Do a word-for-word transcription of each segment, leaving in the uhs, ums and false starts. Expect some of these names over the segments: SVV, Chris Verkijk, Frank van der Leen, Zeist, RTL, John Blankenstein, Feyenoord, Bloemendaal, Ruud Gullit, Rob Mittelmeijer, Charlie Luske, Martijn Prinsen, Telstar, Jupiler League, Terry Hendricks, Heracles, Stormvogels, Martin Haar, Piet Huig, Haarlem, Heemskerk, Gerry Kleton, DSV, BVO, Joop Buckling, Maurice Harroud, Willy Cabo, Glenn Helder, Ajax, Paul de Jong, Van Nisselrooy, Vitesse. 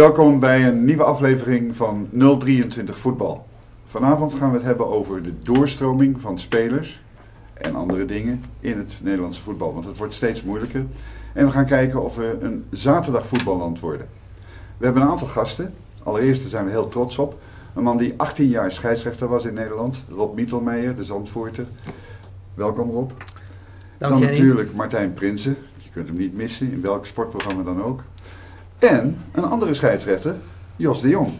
Welkom bij een nieuwe aflevering van nul drieëntwintig Voetbal. Vanavond gaan we het hebben over de doorstroming van spelers en andere dingen in het Nederlandse voetbal, want het wordt steeds moeilijker. En we gaan kijken of we een zaterdag voetballand worden. We hebben een aantal gasten. Allereerst, daar zijn we heel trots op. Een man die achttien jaar scheidsrechter was in Nederland, Rob Mittelmeijer, de Zandvoorter. Welkom Rob. Dank dan natuurlijk Martijn Prinsen, je kunt hem niet missen, in welk sportprogramma dan ook. En een andere scheidsrechter, Jos de Jong.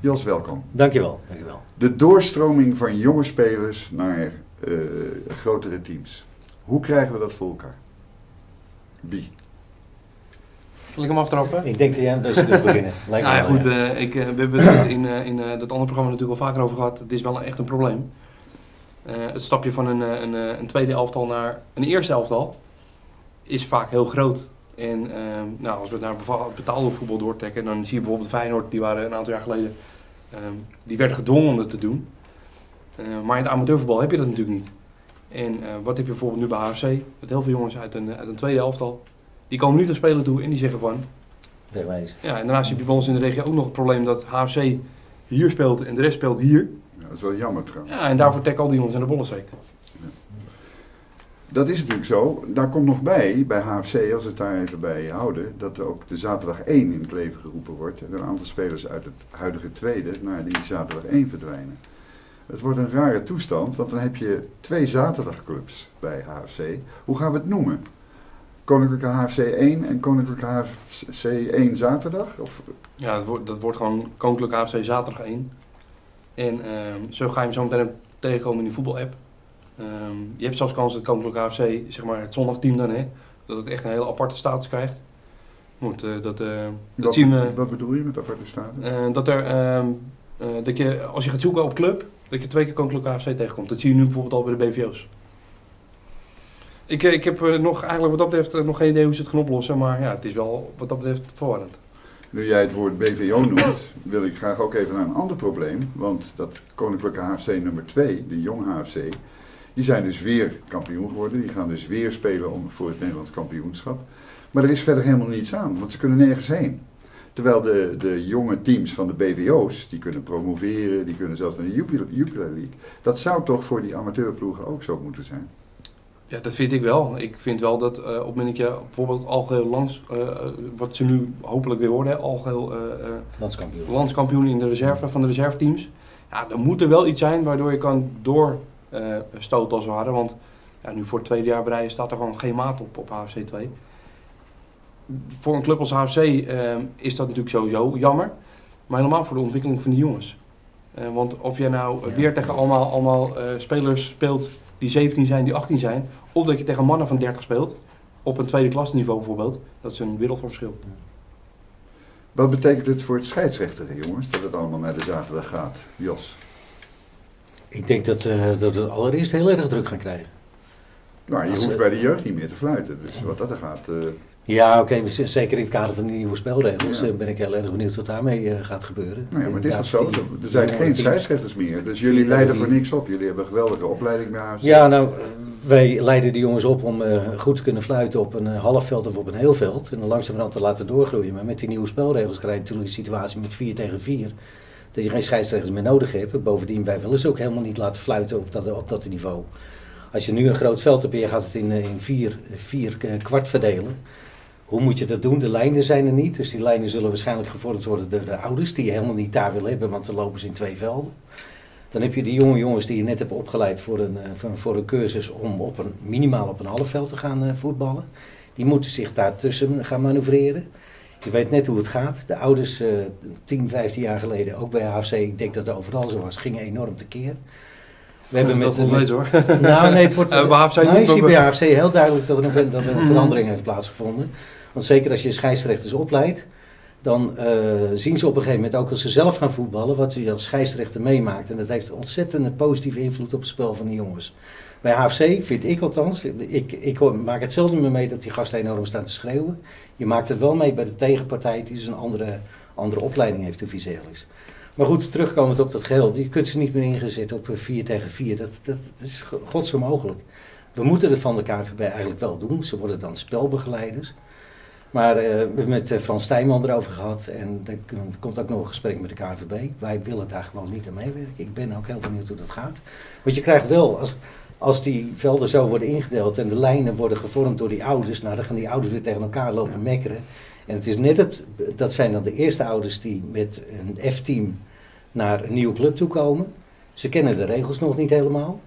Jos, welkom. Dankjewel. Dankjewel. De doorstroming van jonge spelers naar uh, grotere teams. Hoe krijgen we dat voor elkaar? Wie? Zal ik hem aftrappen? Ik denk dat jij hem dus kunt beginnen. Lijkt nou ja, goed. Uh, ik, uh, we hebben het in, uh, in uh, dat andere programma natuurlijk al vaker over gehad. Het is wel echt een probleem. Uh, het stapje van een, een, een tweede elftal naar een eerste elftal is vaak heel groot. En uh, nou, als we naar betaalde voetbal doortrekken, dan zie je bijvoorbeeld Feyenoord, die waren een aantal jaar geleden, uh, die werden gedwongen om dat te doen. Uh, maar in het amateurvoetbal heb je dat natuurlijk niet. En uh, wat heb je bijvoorbeeld nu bij H F C, met heel veel jongens uit een, uit een tweede elftal, die komen nu naar spelen toe en die zeggen van... Ja, en daarnaast heb je bij ons in de regio ook nog het probleem dat H F C hier speelt en de rest speelt hier. Ja, dat is wel jammer trouwens. Ja, en daarvoor trekken al die jongens aan de bollensteek. Dat is natuurlijk zo. Daar komt nog bij, bij H F C, als we het daar even bij houden, dat ook de zaterdag één in het leven geroepen wordt. En een aantal spelers uit het huidige tweede naar die zaterdag één verdwijnen. Het wordt een rare toestand, want dan heb je twee zaterdagclubs bij H F C. Hoe gaan we het noemen? Koninklijke H F C één en Koninklijke H F C één zaterdag? Of? Ja, dat wordt, dat wordt gewoon Koninklijke H F C zaterdag één. En um, zo ga je hem zo meteen tegenkomen in die voetbalapp. Um, je hebt zelfs kans dat Koninklijke H F C, zeg maar het zondagteam dan, hè, dat het echt een hele aparte status krijgt. Moet, uh, dat, uh, dat wat, zien we, wat bedoel je met aparte status? Uh, dat, er, um, uh, dat je, als je gaat zoeken op club, dat je twee keer Koninklijke H F C tegenkomt. Dat zie je nu bijvoorbeeld al bij de B V O's. Ik, ik heb uh, nog, eigenlijk wat dat betreft nog geen idee hoe ze het gaan oplossen, maar ja, het is wel wat dat betreft verwarrend. Nu jij het woord B V O noemt, wil ik graag ook even naar een ander probleem. Want dat Koninklijke H F C nummer twee, de jong H F C... Die zijn dus weer kampioen geworden, die gaan dus weer spelen om, voor het Nederlands kampioenschap. Maar er is verder helemaal niets aan, want ze kunnen nergens heen. Terwijl de, de jonge teams van de B V O's, die kunnen promoveren, die kunnen zelfs naar de Jupiler League. Dat zou toch voor die amateurploegen ook zo moeten zijn? Ja, dat vind ik wel. Ik vind wel dat uh, op het moment dat je bijvoorbeeld algeheel lands, uh, wat ze nu hopelijk weer worden, algeheel uh, uh, landskampioen. landskampioen in de reserve van de reserveteams. Ja, dan moet er wel iets zijn waardoor je kan door... Uh, stoot als we hadden, want ja, nu voor het tweede jaar bereiden staat er gewoon geen maat op op H F C twee. Voor een club als H F C uh, is dat natuurlijk sowieso jammer, maar helemaal voor de ontwikkeling van de jongens. Uh, want of je nou uh, weer tegen allemaal, allemaal uh, spelers speelt die zeventien zijn, die achttien zijn, of dat je tegen mannen van dertig speelt, op een tweede klasniveau bijvoorbeeld, dat is een wereldverschil. Wat betekent het voor het scheidsrechter, jongens, dat het allemaal naar de zaterdag gaat, Jos? Ik denk dat, uh, dat we het allereerst heel erg druk gaan krijgen. Nou, je Als, hoeft bij de jeugd niet meer te fluiten, dus wat dat er gaat... Uh... Ja, oké, okay, zeker in het kader van de nieuwe spelregels ja. uh, ben ik heel erg benieuwd wat daarmee uh, gaat gebeuren. Nou ja, maar het is toch zo, die, er zijn geen scheidsrechters meer, dus jullie leiden voor niks op. Jullie hebben een geweldige opleiding bij H F C. Ja, nou, wij leiden de jongens op om uh, goed te kunnen fluiten op een uh, halfveld of op een heel veld. En dan langzamerhand te laten doorgroeien. Maar met die nieuwe spelregels krijg je natuurlijk een situatie met vier tegen vier... dat je geen scheidsrechters meer nodig hebt. Bovendien, wij willen ze ook helemaal niet laten fluiten op dat, op dat niveau. Als je nu een groot veld hebt en je gaat het in, in vier, vier kwart verdelen. Hoe moet je dat doen? De lijnen zijn er niet. Dus die lijnen zullen waarschijnlijk gevormd worden door de ouders die je helemaal niet daar willen hebben. Want dan lopen ze in twee velden. Dan heb je die jonge jongens die je net hebt opgeleid voor een, voor een, voor een cursus om op een, minimaal op een halfveld te gaan voetballen. Die moeten zich daartussen gaan manoeuvreren. Je weet net hoe het gaat. De ouders uh, tien, vijftien jaar geleden, ook bij H F C, ik denk dat dat overal zo was, gingen enorm tekeer. We hebben dat met, met, hoor. Nou, nee, het wordt... Uh, bij H F C nou, je ziet bij H F C heel duidelijk dat er een, dat er een verandering heeft plaatsgevonden. Want zeker als je scheidsrechters opleidt, dan uh, zien ze op een gegeven moment ook als ze zelf gaan voetballen, wat ze als scheidsrechter meemaakt. En dat heeft ontzettend positieve invloed op het spel van de jongens. Bij H F C vind ik althans, ik, ik maak het zelden mee dat die gasten enorm staan te schreeuwen. Je maakt het wel mee bij de tegenpartij die dus een andere, andere opleiding heeft, hoe visueel is. Maar goed, terugkomend op dat geheel, je kunt ze niet meer ingezet op vier tegen vier, dat, dat, dat is gods onmogelijk. We moeten het van de K N V B eigenlijk wel doen, ze worden dan spelbegeleiders. Maar uh, we hebben met Frans Tijman erover gehad en er komt ook nog een gesprek met de K N V B. Wij willen daar gewoon niet aan meewerken. Ik ben ook heel benieuwd hoe dat gaat. Want je krijgt wel, als, als die velden zo worden ingedeeld en de lijnen worden gevormd door die ouders, nou dan gaan die ouders weer tegen elkaar lopen ja. mekkeren. En het is net het, dat zijn dan de eerste ouders die met een F-team naar een nieuwe club toe komen. Ze kennen de regels nog niet helemaal.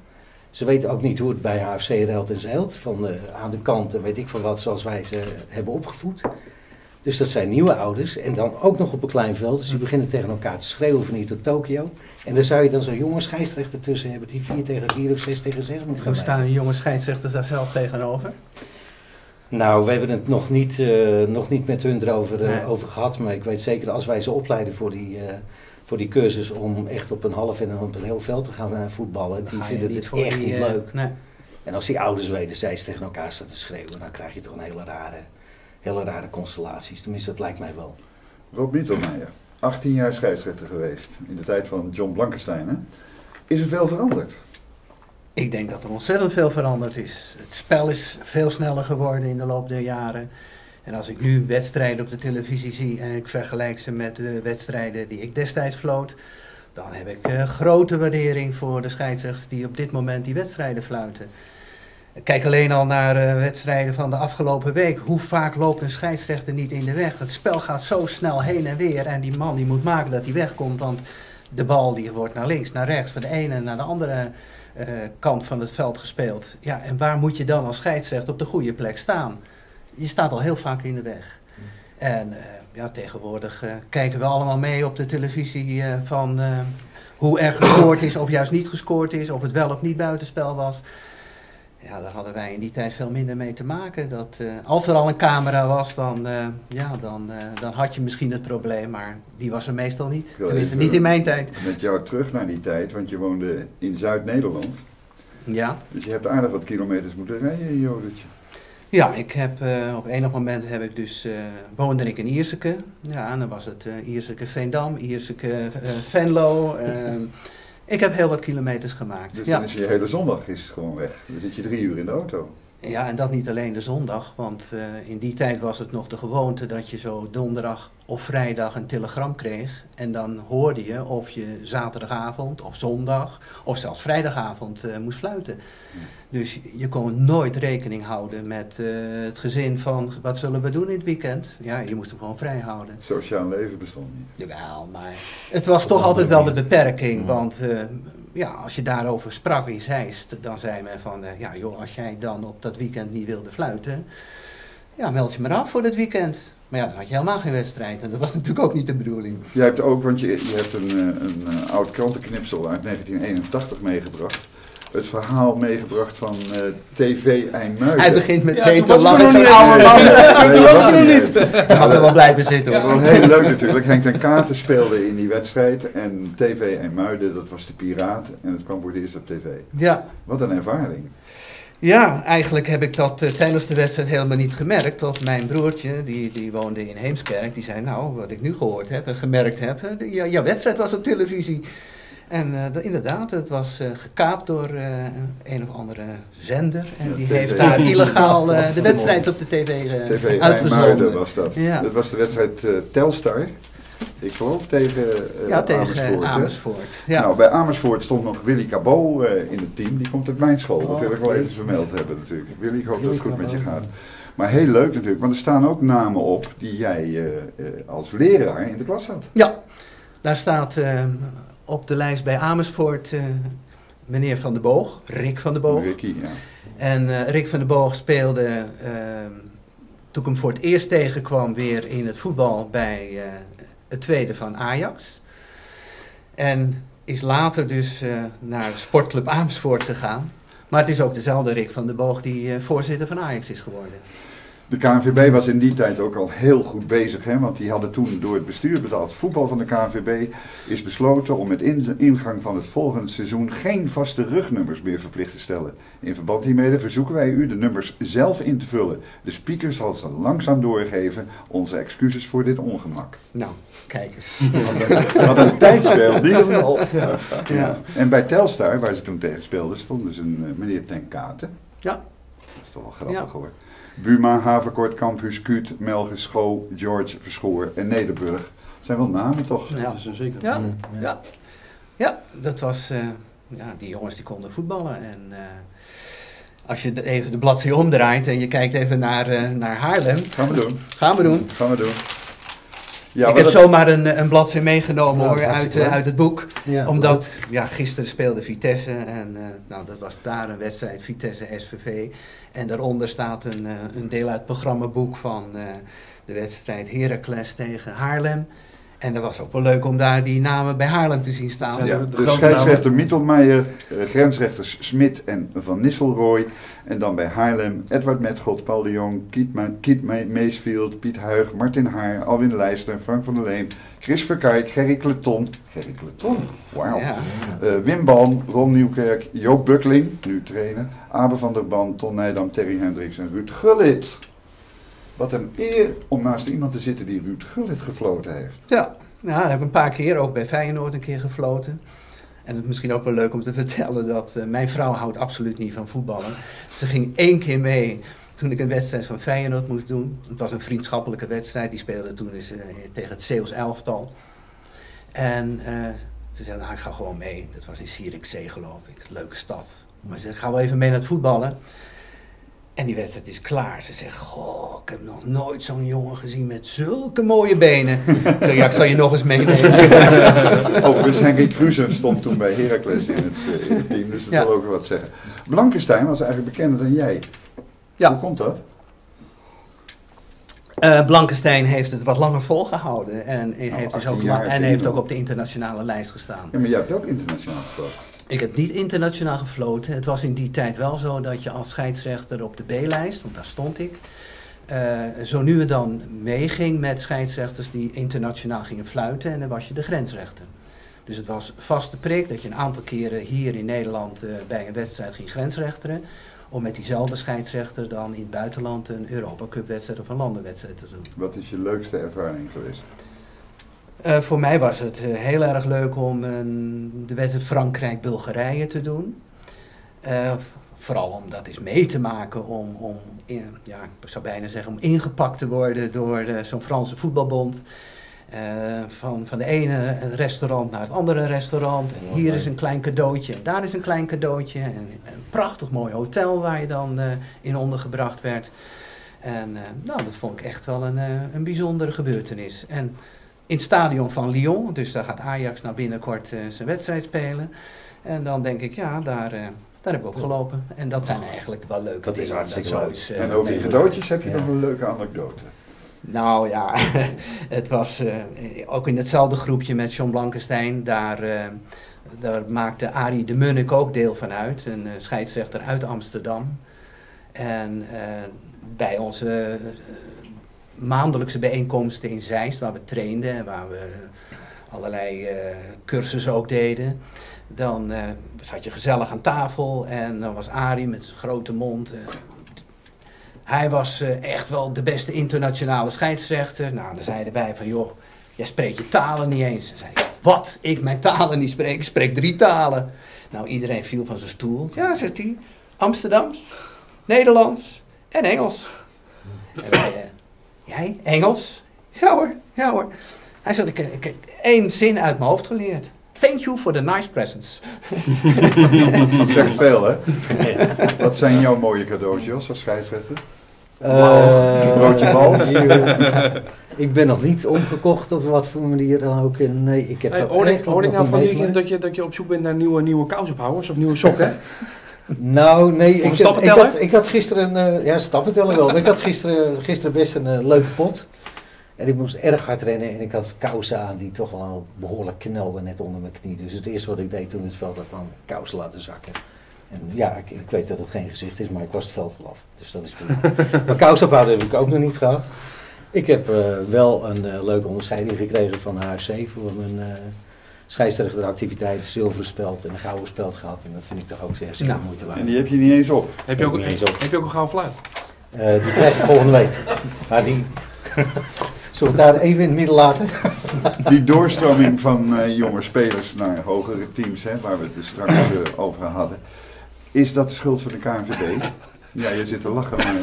Ze weten ook niet hoe het bij H F C reilt en zeilt, van uh, aan de kant en weet ik van wat, zoals wij ze hebben opgevoed. Dus dat zijn nieuwe ouders en dan ook nog op een klein veld. Dus die beginnen tegen elkaar te schreeuwen van hier tot Tokio. En dan zou je dan zo'n jonge scheidsrechter tussen hebben die vier tegen vier of zes tegen zes moet gaan. Hoe staan die jonge scheidsrechters daar zelf tegenover? Nou, we hebben het nog niet, uh, nog niet met hun erover uh, nee. over gehad. Maar ik weet zeker dat als wij ze opleiden voor die... Uh, Voor die cursus om echt op een half en op een heel veld te gaan voetballen, die vinden het echt niet leuk. Nee. En als die ouders wederzijds tegen elkaar staan te schreeuwen, dan krijg je toch een hele rare, hele rare constellaties. Tenminste, dat lijkt mij wel. Rob Mittelmeijer, achttien jaar scheidsrechter geweest, in de tijd van John Blankenstein. Hè? Is er veel veranderd? Ik denk dat er ontzettend veel veranderd is. Het spel is veel sneller geworden in de loop der jaren. En als ik nu wedstrijden op de televisie zie en ik vergelijk ze met de wedstrijden die ik destijds floot, dan heb ik uh, grote waardering voor de scheidsrechters die op dit moment die wedstrijden fluiten. Kijk alleen al naar uh, wedstrijden van de afgelopen week. Hoe vaak loopt een scheidsrechter niet in de weg? Het spel gaat zo snel heen en weer en die man die moet maken dat hij wegkomt, want de bal die wordt naar links, naar rechts, van de ene naar de andere uh, kant van het veld gespeeld. Ja, en waar moet je dan als scheidsrechter op de goede plek staan? Je staat al heel vaak in de weg. En uh, ja, tegenwoordig uh, kijken we allemaal mee op de televisie uh, van uh, hoe er gescoord is of juist niet gescoord is. Of het wel of niet buitenspel was. Ja, daar hadden wij in die tijd veel minder mee te maken. Dat, uh, als er al een camera was, dan, uh, ja, dan, uh, dan had je misschien het probleem. Maar die was er meestal niet. Tenminste, niet in mijn tijd. Met jou terug naar die tijd, want je woonde in Zuid-Nederland. Ja. Dus je hebt aardig wat kilometers moeten rijden, Jodetje. Ja, ik heb, uh, op enig moment heb ik dus, uh, woonde ik in Yerseke. Ja, en dan was het uh, Yerseke Veendam, Yerseke uh, Venlo. Uh, ik heb heel wat kilometers gemaakt. Dus ja. Dan is je hele zondag is gewoon weg. Dan zit je drie uur in de auto. Ja, en dat niet alleen de zondag. Want uh, in die tijd was het nog de gewoonte dat je zo donderdag of vrijdag een telegram kreeg. En dan hoorde je of je zaterdagavond of zondag of zelfs vrijdagavond uh, moest fluiten. Ja. Dus je kon nooit rekening houden met uh, het gezin van wat zullen we doen in het weekend. Ja, je moest hem gewoon vrij houden. Het sociaal leven bestond niet. Jawel, maar het was toch altijd wel de beperking. Ja. Want... Uh, ja, als je daarover sprak in Zeist, dan zei men van, uh, ja joh, als jij dan op dat weekend niet wilde fluiten, ja, meld je maar af voor dat weekend. Maar ja, dan had je helemaal geen wedstrijd en dat was natuurlijk ook niet de bedoeling. Jij hebt ook, want je, je hebt een, een, een oud krantenknipsel uit negentien eenentachtig meegebracht. Het verhaal meegebracht van uh, T V IJmuiden. Hij begint met twee te lang en zijn oude man. Nee, dat was hem niet. Hij had er wel blijven zitten. Ja. Dat was heel leuk natuurlijk. Henk Ten Kater speelde in die wedstrijd. En T V IJmuiden, dat was de piraat. En het kwam voor het eerst op tv. Ja. Wat een ervaring. Ja, eigenlijk heb ik dat uh, tijdens de wedstrijd helemaal niet gemerkt. Dat mijn broertje, die, die woonde in Heemskerk, die zei nou, wat ik nu gehoord heb en gemerkt heb. Uh, de, jou, jouw wedstrijd was op televisie. En uh, inderdaad, het was uh, gekaapt door uh, een of andere zender. En ja, die T V heeft daar illegaal uh, de wedstrijd op de tv, uh, T V uitgezonden. was dat. Ja. Dat was de wedstrijd uh, Telstar. Ik geloof tegen, uh, ja, tegen Amersfoort. Amersfoort ja. Nou, bij Amersfoort stond nog Willy Cabo uh, in het team. Die komt uit mijn school. Dat wil ik wel even vermeld hebben natuurlijk. Willy, ik hoop Willy dat het goed Cabo. Met je gaat. Maar heel leuk natuurlijk, want er staan ook namen op die jij uh, uh, als leraar in de klas had. Ja, daar staat... Uh, op de lijst bij Amersfoort, uh, meneer Van der Boog, Rick van der Boog. Ricky, ja. En uh, Rick van der Boog speelde, uh, toen ik hem voor het eerst tegenkwam, weer in het voetbal bij uh, het tweede van Ajax. En is later dus uh, naar Sportclub Amersfoort gegaan. Maar het is ook dezelfde Rick van der Boog die uh, voorzitter van Ajax is geworden. De K N V B was in die tijd ook al heel goed bezig, hè? Want die hadden toen door het bestuur betaald voetbal van de K N V B is besloten om met ingang van het volgende seizoen geen vaste rugnummers meer verplicht te stellen. In verband hiermee verzoeken wij u de nummers zelf in te vullen. De speaker zal ze langzaam doorgeven. Onze excuses voor dit ongemak. Nou, kijk eens. Wat een tijdspel, die al. Ja. Ja. En bij Telstar, waar ze toen tegen speelden, stond dus een uh, meneer Ten Kater. Ja. Dat is toch wel grappig ja. hoor. Buma, Haverkort, Kamphuus, Kuut, Melge, Schoo, George, Verschoor en Nederburg. Dat zijn wel namen toch? Ja, dat zeker. Ja, ja. Ja. Ja, dat was... Uh, ja, die jongens die konden voetballen en... Uh, Als je even de bladzij omdraait en je kijkt even naar, uh, naar Haarlem. Gaan we doen. Gaan we doen. Gaan we doen. Ja, ik heb dat... zomaar een, een bladzij meegenomen nou, hoor, uit, uh, uit het boek. Ja, omdat ja, gisteren speelde Vitesse en uh, nou, dat was daar een wedstrijd Vitesse S V V. En daaronder staat een, uh, een deel uit het programmaboek van uh, de wedstrijd Heracles tegen Haarlem. En dat was ook wel leuk om daar die namen bij Haarlem te zien staan. Ja, de scheidsrechter Mittelmeijer, grensrechters Smit en Van Nisselrooy. En dan bij Haarlem Edward Metgod, Paul de Jong, Kiet, Me Kiet Me Meesfield, Piet Huig, Martin Haar, Alwin Leijster, Frank van der Leen, Chris Verkijk, Gerry Kleton, Gerry Kleton, wauw. Ja. Uh, Wim Balm, Ron Nieuwkerk, Joop Buckling, nu trainer, Abe van der Ban, Ton Nijdam, Terry Hendricks en Ruud Gullit. Wat een eer om naast iemand te zitten die Ruud Gullit gefloten heeft. Ja, nou, dat heb ik een paar keer, ook bij Feyenoord een keer gefloten. En het is misschien ook wel leuk om te vertellen dat uh, mijn vrouw houdt absoluut niet van voetballen. Ze ging één keer mee toen ik een wedstrijd van Feyenoord moest doen. Het was een vriendschappelijke wedstrijd, die speelde toen eens, uh, tegen het Zeeuws elftal. En uh, ze zei, nou, ik ga gewoon mee. Dat was in Zierikzee, geloof ik, leuke stad. Maar ze zei, ga wel even mee naar het voetballen. En die wedstrijd is klaar. Ze zegt, goh, ik heb nog nooit zo'n jongen gezien met zulke mooie benen. Ik zeg, ja, ik zal je nog eens meenemen. Overigens, Henk Ten stond toen bij Heracles in het, in het team, dus dat ja. zal ook wat zeggen. Blankenstein was eigenlijk bekender dan jij. Ja. Hoe komt dat? Uh, Blankenstein heeft het wat langer volgehouden en, nou, heeft, dus ook, en heeft ook op de internationale lijst gestaan. Ja, maar jij hebt ook internationaal gesproken. Ik heb niet internationaal gefloten. Het was in die tijd wel zo dat je als scheidsrechter op de B-lijst, want daar stond ik, uh, zo nu en dan meeging met scheidsrechters die internationaal gingen fluiten en dan was je de grensrechter. Dus het was vaste prik dat je een aantal keren hier in Nederland uh, bij een wedstrijd ging grensrechteren, om met diezelfde scheidsrechter dan in het buitenland een Europa Cup wedstrijd of een landenwedstrijd te doen. Wat is je leukste ervaring geweest? Uh, voor mij was het uh, heel erg leuk om uh, de wedstrijd Frankrijk-Bulgarije te doen. Uh, vooral om dat eens mee te maken, om, om in, ja, ik zou bijna zeggen, om ingepakt te worden door zo'n Franse voetbalbond. Uh, van, van de ene restaurant naar het andere restaurant. En hier is een klein cadeautje en daar is een klein cadeautje. En een prachtig mooi hotel waar je dan uh, in ondergebracht werd. En uh, nou, dat vond ik echt wel een, uh, een bijzondere gebeurtenis. En, in het stadion van Lyon, dus daar gaat Ajax nou binnenkort uh, zijn wedstrijd spelen. En dan denk ik, ja, daar, uh, daar heb ik ook gelopen. En dat zijn eigenlijk wel leuke dat dingen. Is hartstikke dat leuk. Zoiets, uh, en over die cadeautjes heb je ja. nog een leuke anekdote. Nou ja, het was uh, ook in hetzelfde groepje met John Blankenstein. Daar, uh, daar maakte Arie de Munnik ook deel van uit, een uh, scheidsrechter uit Amsterdam. En uh, bij onze... Uh, maandelijkse bijeenkomsten in Zeist, waar we trainden en waar we allerlei uh, cursussen ook deden. Dan uh, zat je gezellig aan tafel en dan was Arie met zijn grote mond. Uh, hij was uh, echt wel de beste internationale scheidsrechter. Nou, dan zeiden wij van, joh, jij spreekt je talen niet eens. Dan zei ik, wat? Ik mijn talen niet spreek? Ik spreek drie talen. Nou, iedereen viel van zijn stoel. Ja, zegt hij, Amsterdams, Nederlands en Engels. En wij, uh, jij? Engels? Ja hoor, ja hoor. Hij zegt, ik, ik heb één zin uit mijn hoofd geleerd. Thank you for the nice presents. Dat zegt veel, hè? Wat zijn jouw mooie cadeautjes als scheidsrechter? Uh, Broodje bal. Ik ben nog niet omgekocht op wat voor manier dan ook. Nee, ik heb hey, dat hoor ik, hoor ik nou van weekend dat je, dat je op zoek bent naar nieuwe, nieuwe kousenpowers of nieuwe sokken? Nou, nee, ik had, ik, had, ik had gisteren een uh, ja, stappenteller wel. Ik had gisteren, gisteren best een uh, leuke pot. En ik moest erg hard rennen en ik had kousen aan die toch wel behoorlijk knelden net onder mijn knie. Dus het eerste wat ik deed toen het veld kwam, kousen laten zakken. En ja, ik, ik weet dat het geen gezicht is, maar ik was het veld al af. Dus dat is prima. Maar kousen ophalen heb ik ook nog niet gehad. Ik heb uh, wel een uh, leuke onderscheiding gekregen van H F C voor mijn... Uh, scheidsrechteractiviteiten, zilveren speld en een gouden speld gehad. En dat vind ik toch ook zeer zeer nou, moeite waard. En die heb je niet eens op? Heb je ook, heb eens op. Heb je ook een gouden fluit? Uh, die krijg ik volgende week. Maar die... Zullen we het daar even in het midden laten? Die doorstroming van uh, jonge spelers naar hogere teams, hè, waar we het dus straks uh, over hadden. Is dat de schuld van de K N V B? Ja, je zit te lachen, maar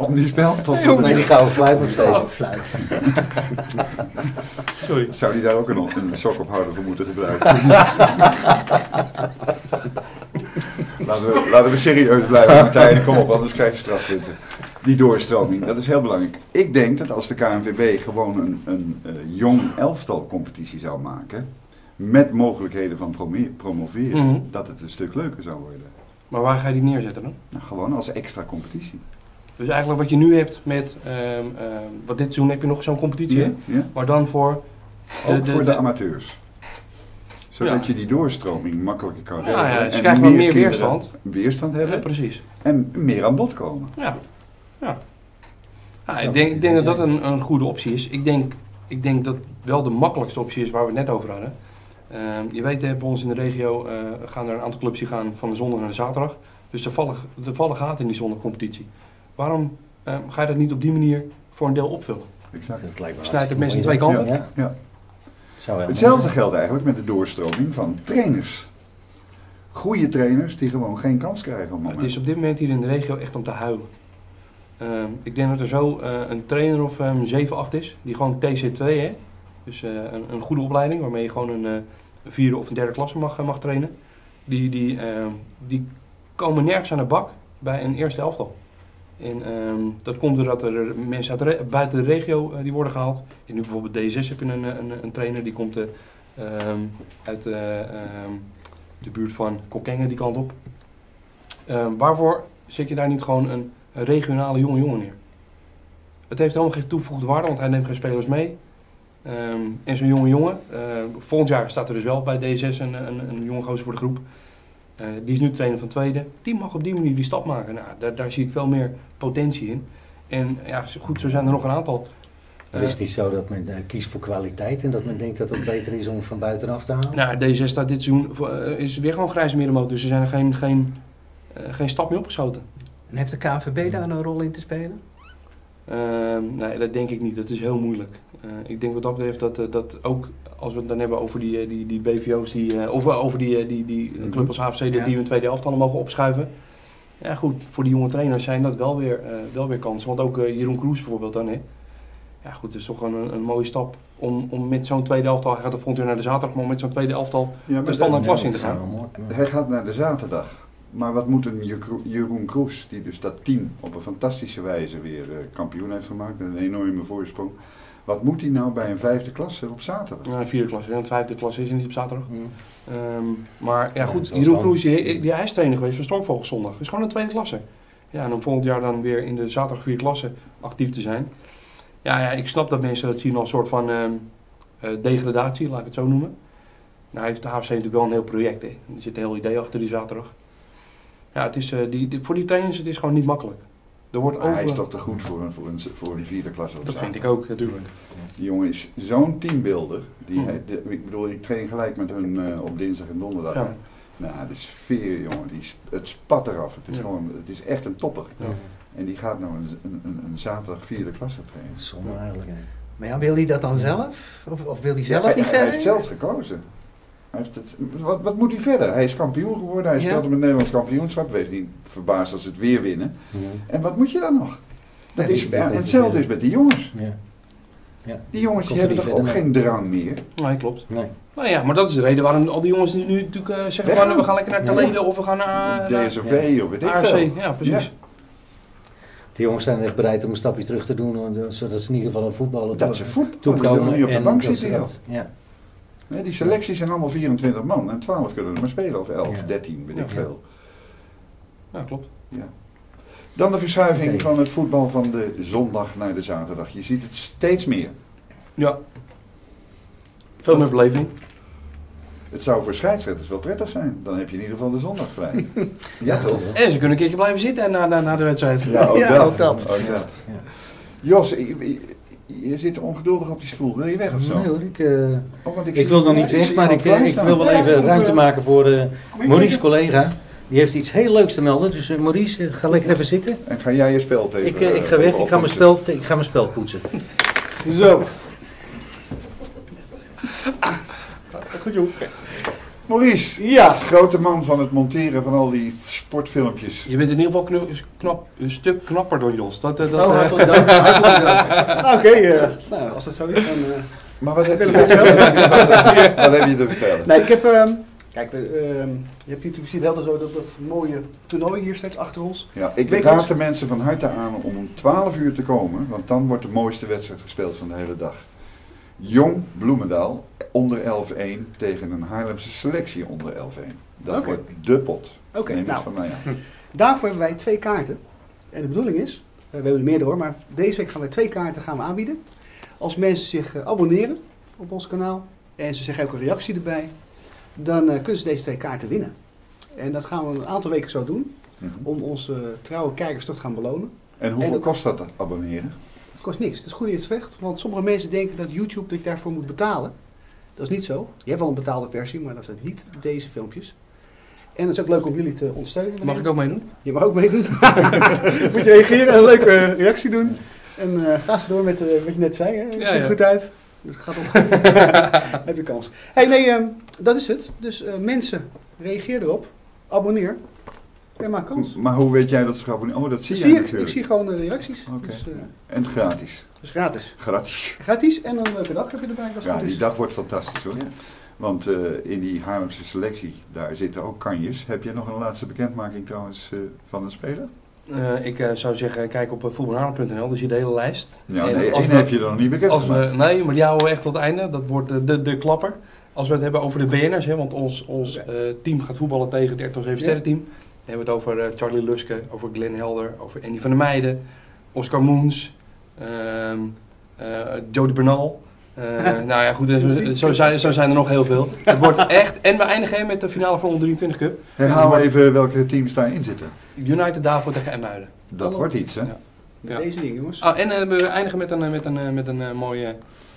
om die spelstof. Nee, nee, die gouden fluit nog steeds. Oh, fluit. Sorry. Zou die daar ook een, een sokophouder voor moeten gebruiken? laten, we, laten we serieus blijven, Martijn. Kom op, anders krijg je strafpunten. Die doorstroming, dat is heel belangrijk. Ik denk dat als de K N V B gewoon een, een uh, jong elftal competitie zou maken, met mogelijkheden van promoveren, mm-hmm. dat het een stuk leuker zou worden. Maar waar ga je die neerzetten dan? Nou, gewoon als extra competitie. Dus eigenlijk wat je nu hebt met, um, um, wat dit seizoen heb je nog zo'n competitie, yeah, yeah. maar dan voor... Uh, Ook de, voor de, de amateurs. Zodat ja. je die doorstroming makkelijker kan ja, hebben. Ja, ze krijgen wel meer weerstand. Weerstand hebben. Ja, precies. En meer aan bod komen. Ja. Ja. Ja, ik denk, ik denk dat dat een, een goede optie is. Ik denk, ik denk dat wel de makkelijkste optie is waar we het net over hadden. Uh, je weet, bij ons in de regio uh, gaan er een aantal clubs die gaan van de zondag naar de zaterdag. Dus er vallen, er vallen gaten in die zondagcompetitie. Waarom uh, ga je dat niet op die manier voor een deel opvullen? Exact. Het lijkt me snijdt het mensen in twee kanten. Ja. Ja. Ja. Zou Hetzelfde geldt eigenlijk met de doorstroming van trainers. Goede trainers die gewoon geen kans krijgen op het moment. Het is op dit moment hier in de regio echt om te huilen. Uh, ik denk dat er zo uh, een trainer of um, zeven, acht is, die gewoon T C twee, hè? Dus uh, een, een goede opleiding waarmee je gewoon een uh, vierde of een derde klasse mag, uh, mag trainen. Die, die, uh, die komen nergens aan de bak bij een eerste elftal. En um, dat komt doordat er mensen uit de buiten de regio uh, die worden gehaald. En nu bijvoorbeeld D zes heb je een, een, een trainer die komt uh, um, uit uh, um, de buurt van Kokkengen die kant op. Uh, waarvoor zit je daar niet gewoon een... Een regionale jonge jongen neer. Het heeft helemaal geen toegevoegde waarde, want hij neemt geen spelers mee. Um, en zo'n jonge jongen, uh, volgend jaar staat er dus wel bij D zes een, een, een jonge gozer voor de groep. Uh, die is nu trainer van tweede. Die mag op die manier die stap maken. Nou, daar, daar zie ik veel meer potentie in. En ja, goed, zo zijn er nog een aantal. Het uh, is niet zo dat men uh, kiest voor kwaliteit en dat men denkt dat het beter is om van buitenaf te halen? Nou, D zes staat dit seizoen, uh, is weer gewoon grijze middenmoot, dus er zijn er geen, geen, uh, geen stap meer opgeschoten. En heeft de K N V B daar een rol in te spelen? Uh, nee, dat denk ik niet. Dat is heel moeilijk. Uh, ik denk wat dat betreft dat, dat ook, als we het dan hebben over die, die, die B V O's, die, uh, of over die, die, die club als H F C, ja. die hun tweede elftallen mogen opschuiven. Ja goed, voor die jonge trainers zijn dat wel weer, uh, wel weer kansen. Want ook uh, Jeroen Kroes bijvoorbeeld dan, hè. Ja goed, dat is toch gewoon een, een mooie stap om, om met zo'n tweede elftal, hij gaat de volgende naar de zaterdag, maar met zo'n tweede elftal ja, de standaard klas in te gaan. Hij gaat naar de zaterdag. Maar wat moet een Jeroen Kroes, die dus dat team op een fantastische wijze weer kampioen heeft gemaakt, een enorme voorsprong. Wat moet hij nou bij een vijfde klasse op zaterdag? Ja, een vierde klasse, een vijfde klasse is hij niet op zaterdag. Ja. Um, maar ja goed, ja, Jeroen Kroes, die, die hij is trainer geweest van Stormvogelzondag. Het is gewoon een tweede klasse. Ja, en om volgend jaar dan weer in de zaterdag vierde klasse actief te zijn. Ja, ja, ik snap dat mensen dat zien als een soort van um, uh, degradatie, laat ik het zo noemen. Nou heeft de H F C natuurlijk wel een heel project, hè. Er zit een heel idee achter die zaterdag. Ja, het is, uh, die, die, voor die trainers het is gewoon niet makkelijk. Er wordt over... Hij is toch te goed voor een, voor een, voor een vierde klasse? Dat vind ik ook, natuurlijk. Die jongen is zo'n teambuilder. Die hmm. hij, de, ik bedoel, ik train gelijk met hun uh, op dinsdag en donderdag. Ja. Nou, de sfeer, jongen, die, het spat eraf. Het is, ja. gewoon, het is echt een topper. Ja. En die gaat nou een, een, een, een zaterdag vierde klasse trainen. Zonde eigenlijk. Ja. Maar ja, wil hij dat dan zelf? Of, of wil hij zelf ja, niet hij, verder? Hij heeft zelf gekozen. Heeft het, wat, wat moet hij verder? Hij is kampioen geworden, hij speelt ja. met het Nederlands kampioenschap. Wees niet verbaasd als ze het weer winnen. Ja. En wat moet je dan nog? Dat ja, is, ja, hetzelfde is met die jongens. Ja. Ja. Die jongens die hebben toch ook mee. geen drang meer? Nee, klopt. Nee. Nou ja, maar dat is de reden waarom al die jongens die nu natuurlijk uh, zeggen: van, we gaan lekker naar Taleden ja. of we gaan naar uh, D S V ja. of weet ik veel. A R C, ja, precies. Ja. Die jongens zijn echt bereid om een stapje terug te doen, zodat ze in ieder geval een voetballer dat ze voet, toekomen. Dat ze op de bank zitten. Dat, ja. Nee, die selecties zijn allemaal vierentwintig man en twaalf kunnen er maar spelen, of elf, ja. dertien, weet ik ja. veel. Ja, klopt. Ja. Dan de verschuiving okay. van het voetbal van de zondag naar de zaterdag. Je ziet het steeds meer. Ja. Veel meer beleving. Het zou voor scheidsrechters wel prettig zijn. Dan heb je in ieder geval de zondag vrij. ja, toch? En ze kunnen een keertje blijven zitten na, na, na de wedstrijd. Ja, ook, ja, dat. ook dat. Ook dat. Ja. Jos, ik, ik, je zit ongeduldig op die stoel. Wil je weg of zo? Nee hoor, ik, uh, oh, want ik, ik wil nog niet weg, maar ik, ik wil wel even ruimte maken voor uh, Maurice, collega. Die heeft iets heel leuks te melden, dus uh, Maurice, uh, ga lekker even zitten. En ga jij je spel tegen? Ik, uh, ik ga weg, ik ga, mijn spel, ik ga mijn spel poetsen. Zo. Goed joh. Maurice, ja, grote man van het monteren van al die sportfilmpjes. Je bent in ieder geval knap, knap, een stuk knapper door Jos. Dat, dat, oh, hartelijk dank. Nou, oké, okay, uh, nou, als dat zo is, dan... Uh, maar wat heb je er zelf? Wat heb je te vertellen? Nee, ik heb... Uh, Kijk, uh, je hebt natuurlijk ziet heel zo dat, dat mooie toernooi hier steeds achter ons. Ja, ik Week raad ons... de mensen van harte aan om om twaalf uur te komen, want dan wordt de mooiste wedstrijd gespeeld van de hele dag. Jong Bloemendaal onder elf een tegen een Haarlemse selectie onder elf een. Dat okay. wordt de pot. Oké, okay, nou, van mij aan. Daarvoor hebben wij twee kaarten. En de bedoeling is, uh, we hebben er meerdere hoor, maar deze week gaan wij twee kaarten gaan we aanbieden. Als mensen zich uh, abonneren op ons kanaal en ze zeggen ook een reactie erbij. Dan uh, kunnen ze deze twee kaarten winnen. En dat gaan we een aantal weken zo doen. Mm-hmm. Om onze uh, trouwe kijkers toch te gaan belonen. En hoeveel en dat, kost dat abonneren? Het kost niks. Het is goed in het vecht. Want sommige mensen denken dat YouTube dat je daarvoor moet betalen. Dat is niet zo. Je hebt wel een betaalde versie, maar dat zijn niet deze filmpjes. En het is ook leuk om jullie te ondersteunen. Mag ik ook meedoen? Je mag ook meedoen. Moet je reageren en een leuke reactie doen. En uh, ga ze door met uh, wat je net zei. Het ziet er ja, ja. goed uit. Dus gaat dat goed? Heb je kans. Hey, nee, uh, dat is het. Dus uh, mensen, reageer erop. Abonneer. En maak kans. M maar hoe weet jij dat ze abonneren? Oh, dat zie je natuurlijk. Ik zie gewoon de reacties. Okay. Dus, uh, en gratis. Dus gratis. Gratis. Gratis. En een leuke dag heb je erbij. Ja, die dag wordt fantastisch hoor. Ja. Want uh, in die Haarlemse selectie, daar zitten ook kanjers. Heb jij nog een laatste bekendmaking trouwens uh, van een speler? Uh, ik uh, zou zeggen, kijk op uh, voetbalhaarlem punt n l, daar zie je de hele lijst. Ja, en, nee, één we, heb je dan niet bekend als we, Nee, maar die houden we echt tot het einde. Dat wordt de, de, de klapper. Als we het hebben over de B N'ers, hè, want ons, ons uh, team gaat voetballen tegen het R T L zeven Sterren team. Dan hebben we het over uh, Charlie Luske, over Glenn Helder, over Andy van der Meijden, Oscar Moens, uh, uh, Jody Bernal. Uh, nou ja, goed, dus, zo, zijn, zo zijn er nog heel veel. Het wordt echt, en we eindigen met de finale van de drieëntwintig Cup. Herhaal dus even welke teams daarin zitten. United daarvoor tegen Emmuiden. Dat oh, wordt iets, hè? Ja. Ja. Deze ding, jongens. Ah, en uh, we eindigen met een, met een, met een uh, mooi, uh,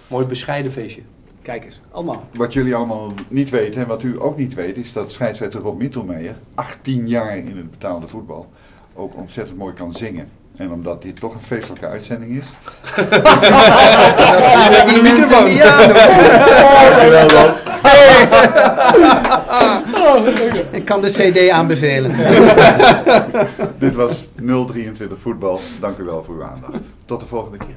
mooi bescheiden feestje. Kijk eens, allemaal. Wat jullie allemaal niet weten en wat u ook niet weet, is dat scheidsrechter Rob Mittelmeijer, achttien jaar in het betaalde voetbal, ook ontzettend mooi kan zingen. En omdat dit toch een feestelijke uitzending is. We hebben een microfoon. Ik kan de C D aanbevelen. Dit was nul drieëntwintig Voetbal. Dank u wel voor uw aandacht. Tot de volgende keer.